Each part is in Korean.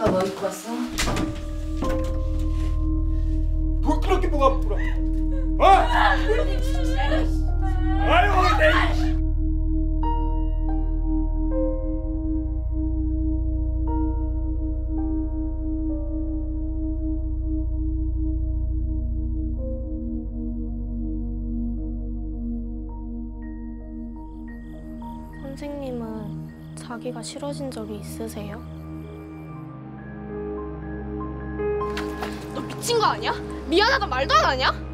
오빠 뭐 입고 왔어? 뭐 그렇게 뭐가 불어? 어? 아이고 내. 선생님은 자기가 싫어진 적이 있으세요? 너 미친 거 아니야? 미안하다 말도 안 하냐?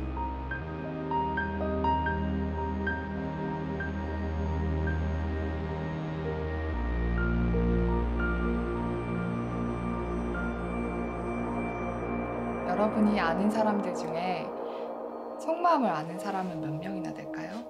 여러분이 아는 사람들 중에 속마음을 아는 사람은 몇 명이나 될까요?